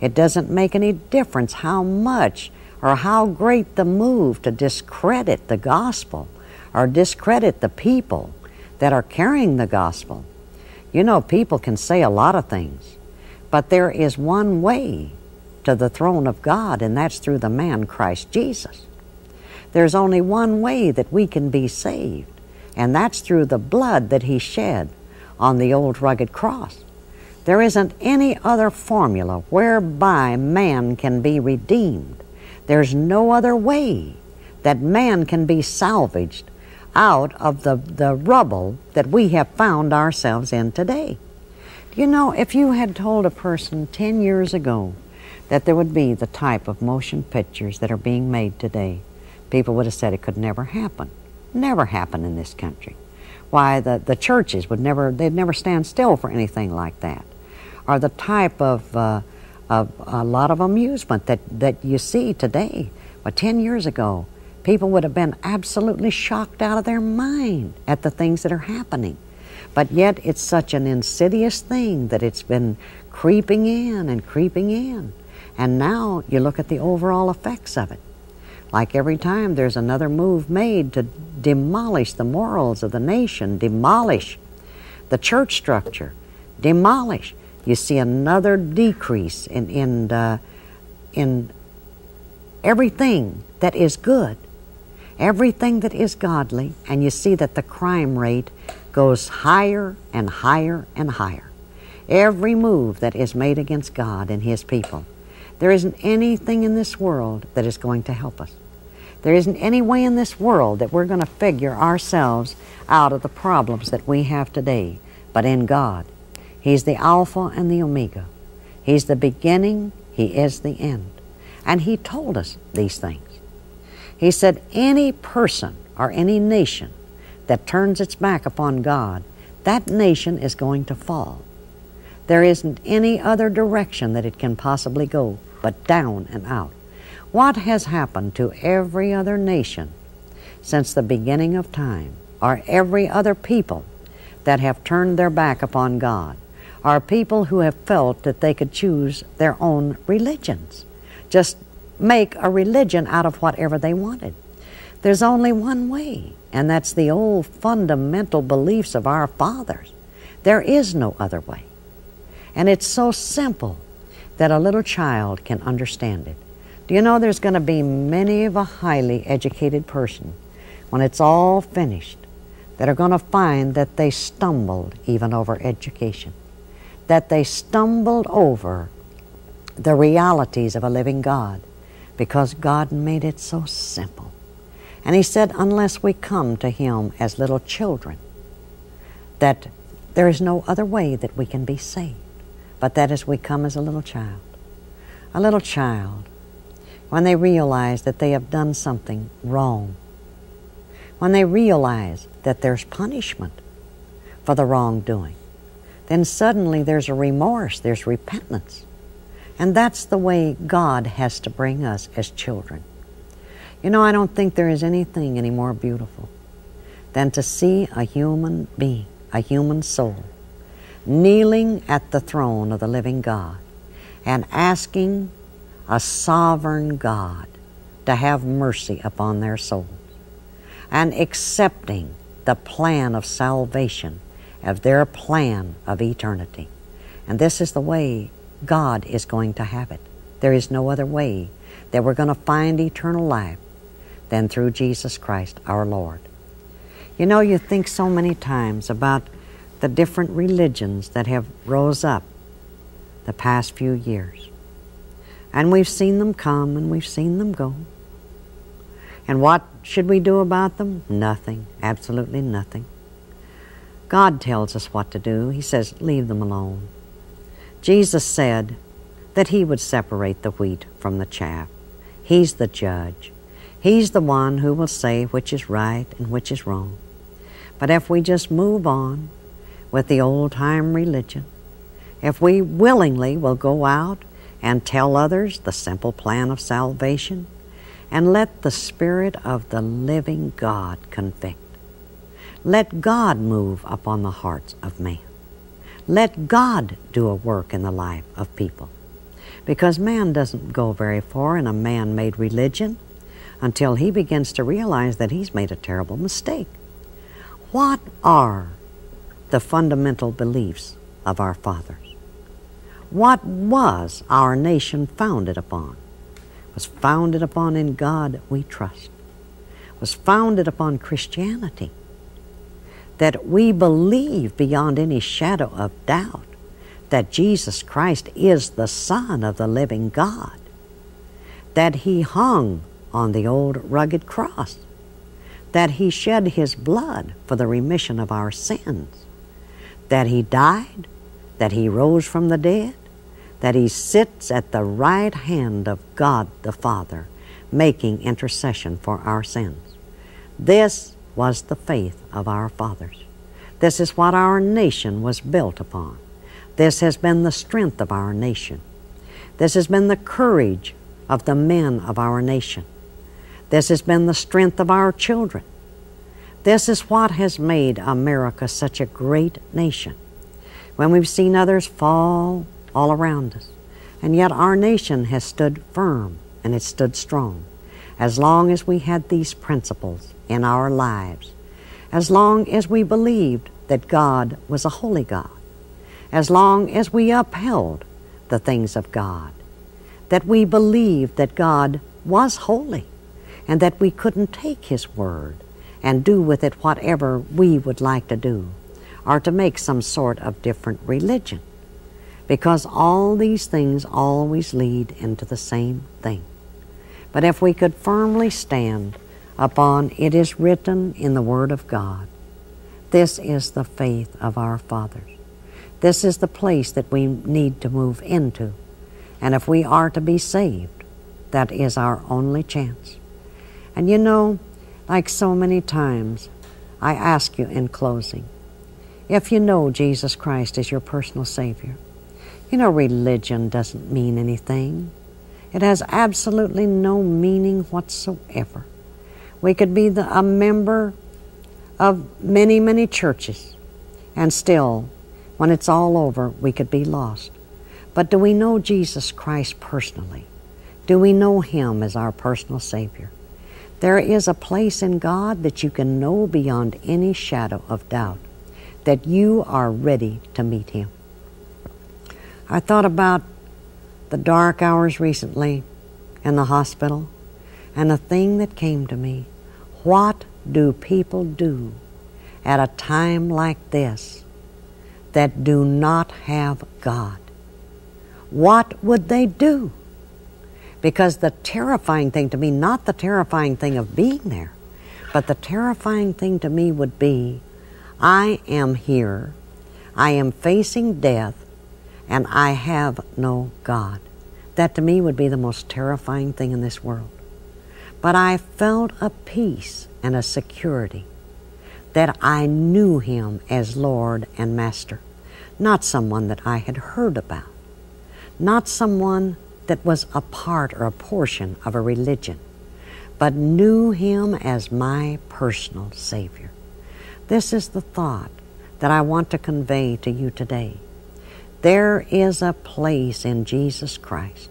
It doesn't make any difference how much or how great the move to discredit the gospel or discredit the people that are carrying the gospel. You know, people can say a lot of things, but there is one way to the throne of God, and that's through the man Christ Jesus. There's only one way that we can be saved, and that's through the blood that he shed on the old rugged cross. There isn't any other formula whereby man can be redeemed. There's no other way that man can be salvaged out of the rubble that we have found ourselves in today. You know, if you had told a person 10 years ago that there would be the type of motion pictures that are being made today, people would have said it could never happen. Never happen in this country. Why, the churches would never, they'd never stand still for anything like that. Or the type of a lot of amusement that you see today. But 10 years ago, people would have been absolutely shocked out of their mind at the things that are happening. But yet it's such an insidious thing that it's been creeping in and creeping in. And now you look at the overall effects of it. Like every time there's another move made to demolish the morals of the nation, demolish the church structure, demolish. You see another decrease in everything that is good, everything that is godly, and you see that the crime rate goes higher and higher and higher. Every move that is made against God and his people. There isn't anything in this world that is going to help us. There isn't any way in this world that we're going to figure ourselves out of the problems that we have today, but in God. He's the Alpha and the Omega. He's the beginning. He is the end. And he told us these things. He said, any person or any nation that turns its back upon God, that nation is going to fall. There isn't any other direction that it can possibly go but down and out. What has happened to every other nation since the beginning of time, or every other people that have turned their back upon God, are people who have felt that they could choose their own religions, just make a religion out of whatever they wanted. There's only one way, and that's the old fundamental beliefs of our fathers. There is no other way. And it's so simple that a little child can understand it. Do you know there's going to be many of a highly educated person, when it's all finished, that are going to find that they stumbled even over education, that they stumbled over the realities of a living God, because God made it so simple. And he said, unless we come to him as little children, that there is no other way that we can be saved, but that is we come as a little child. A little child, when they realize that they have done something wrong, when they realize that there's punishment for the wrongdoing, then suddenly there's a remorse, there's repentance. And that's the way God has to bring us as children. You know, I don't think there is anything any more beautiful than to see a human being, a human soul, kneeling at the throne of the living God and asking a sovereign God to have mercy upon their souls, and accepting the plan of salvation of their plan of eternity. And this is the way God is going to have it. There is no other way that we're going to find eternal life than through Jesus Christ our Lord. You know, you think so many times about the different religions that have rose up the past few years. And we've seen them come and we've seen them go. And what should we do about them? Nothing, absolutely nothing. God tells us what to do. He says, leave them alone. Jesus said that he would separate the wheat from the chaff. He's the judge. He's the one who will say which is right and which is wrong. But if we just move on with the old-time religion, if we willingly will go out and tell others the simple plan of salvation, and let the Spirit of the living God convict. Let God move upon the hearts of man. Let God do a work in the life of people. because man doesn't go very far in a man-made religion until he begins to realize that he's made a terrible mistake. What are the fundamental beliefs of our fathers? What was our nation founded upon? It was founded upon "In God We Trust." It was founded upon Christianity, that we believe beyond any shadow of doubt that Jesus Christ is the Son of the living God, that He hung on the old rugged cross, that He shed His blood for the remission of our sins, that He died, that He rose from the dead, that He sits at the right hand of God the Father, making intercession for our sins. This was the faith of our fathers. This is what our nation was built upon. This has been the strength of our nation. This has been the courage of the men of our nation. This has been the strength of our children. This is what has made America such a great nation. When we've seen others fall all around us, and yet our nation has stood firm and it stood strong. As long as we had these principles in our lives, as long as we believed that God was a holy God, as long as we upheld the things of God, that we believed that God was holy and that we couldn't take His word and do with it whatever we would like to do, or to make some sort of different religion, because all these things always lead into the same thing. But if we could firmly stand upon "It is written in the Word of God," this is the faith of our fathers. This is the place that we need to move into. And if we are to be saved, that is our only chance. And you know, like so many times, I ask you in closing, if you know Jesus Christ is your personal Savior, you know religion doesn't mean anything. It has absolutely no meaning whatsoever. We could be a member of many, many churches, and still, when it's all over, we could be lost. But do we know Jesus Christ personally? Do we know Him as our personal Savior? There is a place in God that you can know beyond any shadow of doubt, that you are ready to meet Him. I thought about the dark hours recently in the hospital, and a thing that came to me: what do people do at a time like this that do not have God? What would they do? Because the terrifying thing to me, not the terrifying thing of being there, but the terrifying thing to me would be, I am here, I am facing death, and I have no God. That to me would be the most terrifying thing in this world. But I felt a peace and a security that I knew Him as Lord and Master, not someone that I had heard about, not someone that was a part or a portion of a religion, but knew Him as my personal Savior. This is the thought that I want to convey to you today. There is a place in Jesus Christ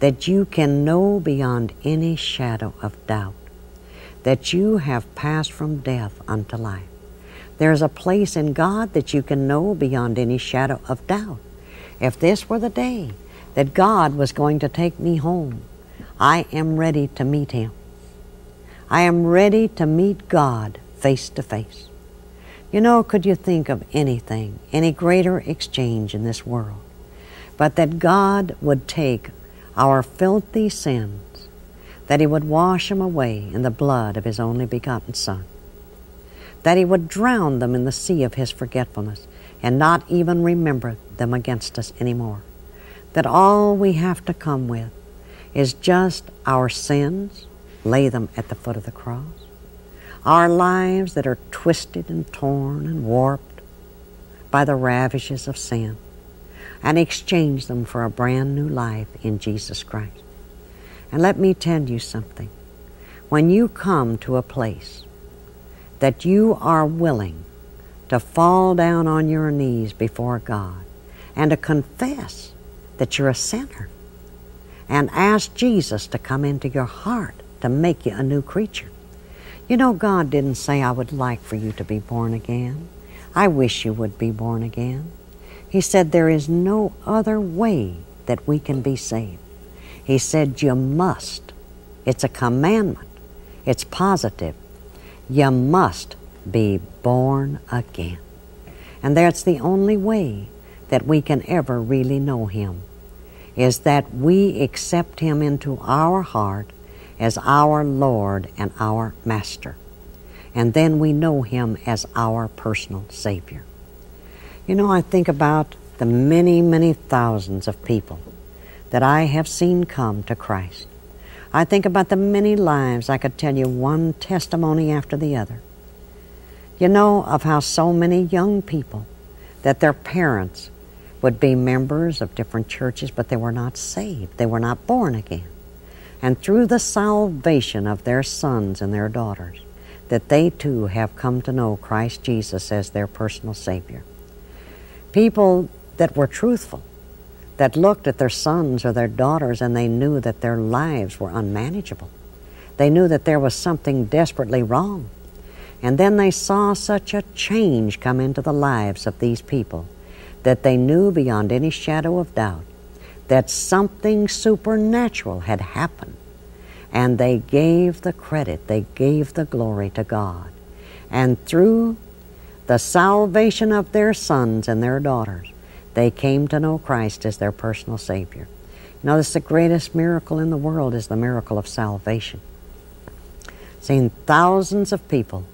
that you can know beyond any shadow of doubt, that you have passed from death unto life. There is a place in God that you can know beyond any shadow of doubt. If this were the day that God was going to take me home, I am ready to meet Him. I am ready to meet God face to face. You know, could you think of anything, any greater exchange in this world, but that God would take our filthy sins, that He would wash them away in the blood of His only begotten Son, that He would drown them in the sea of His forgetfulness and not even remember them against us anymore, that all we have to come with is just our sins, lay them at the foot of the cross, our lives that are twisted and torn and warped by the ravages of sin, and exchange them for a brand new life in Jesus Christ. And let me tell you something. When you come to a place that you are willing to fall down on your knees before God and to confess that you're a sinner, and ask Jesus to come into your heart to make you a new creature. You know, God didn't say, I would like for you to be born again. I wish you would be born again. He said, there is no other way that we can be saved. He said, you must. It's a commandment. It's positive. You must be born again. And that's the only way that we can ever really know Him, is that we accept Him into our heart as our Lord and our Master. And then we know Him as our personal Savior. You know, I think about the many, many thousands of people that I have seen come to Christ. I think about the many lives. I could tell you one testimony after the other. You know, of how so many young people that their parents would be members of different churches, but they were not saved. They were not born again. And through the salvation of their sons and their daughters, that they too have come to know Christ Jesus as their personal Savior. People that were truthful, that looked at their sons or their daughters and they knew that their lives were unmanageable. They knew that there was something desperately wrong. And then they saw such a change come into the lives of these people that they knew beyond any shadow of doubt that something supernatural had happened. And they gave the credit, they gave the glory to God. And through the salvation of their sons and their daughters, they came to know Christ as their personal Savior. You know, this is the greatest miracle in the world, is the miracle of salvation. I've seen thousands of people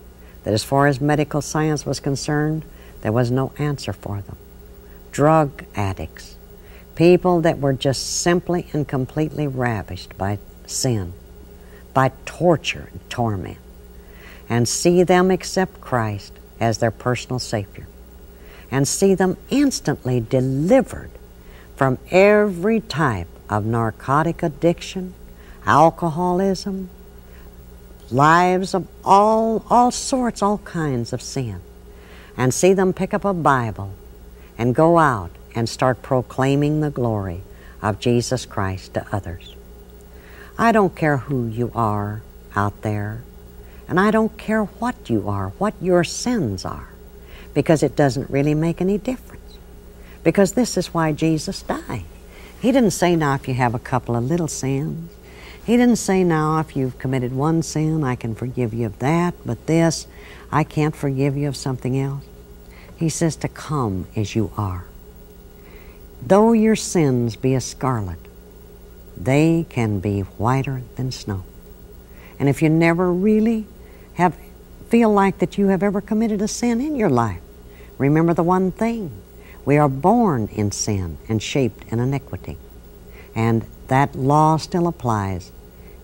that, as far as medical science was concerned, there was no answer for them. Drug addicts, people that were just simply and completely ravished by sin, by torture and torment, and see them accept Christ as their personal Savior, and see them instantly delivered from every type of narcotic addiction, alcoholism, lives of all sorts, all kinds of sin, and see them pick up a Bible and go out and start proclaiming the glory of Jesus Christ to others. I don't care who you are out there, and I don't care what you are, what your sins are, because it doesn't really make any difference. Because this is why Jesus died. He didn't say, now, if you have a couple of little sins. He didn't say, now, if you've committed one sin, I can forgive you of that, but this, I can't forgive you of something else. He says to come as you are. Though your sins be as scarlet, they can be whiter than snow. And if you never really feel like that you have ever committed a sin in your life, remember the one thing. We are born in sin and shaped in iniquity. And that law still applies.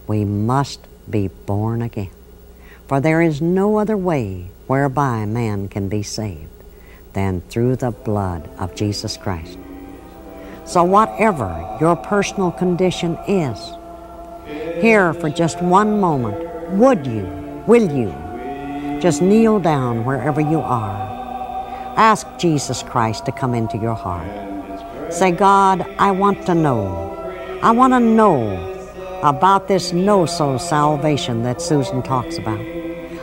We must be born again. For there is no other way whereby man can be saved than through the blood of Jesus Christ. So whatever your personal condition is, here for just one moment, would you, will you, just kneel down wherever you are. Ask Jesus Christ to come into your heart. Say, God, I want to know. I want to know about this no-so salvation that Susan talks about.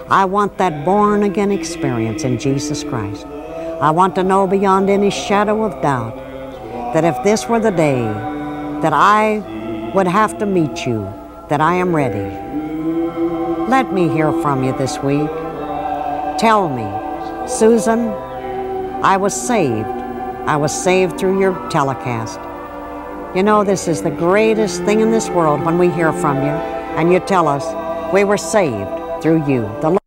I want that born-again experience in Jesus Christ. I want to know beyond any shadow of doubt that if this were the day that I would have to meet you, that I am ready. Let me hear from you this week. Tell me, Susan, I was saved. I was saved through your telecast. You know, this is the greatest thing in this world when we hear from you and you tell us we were saved through you.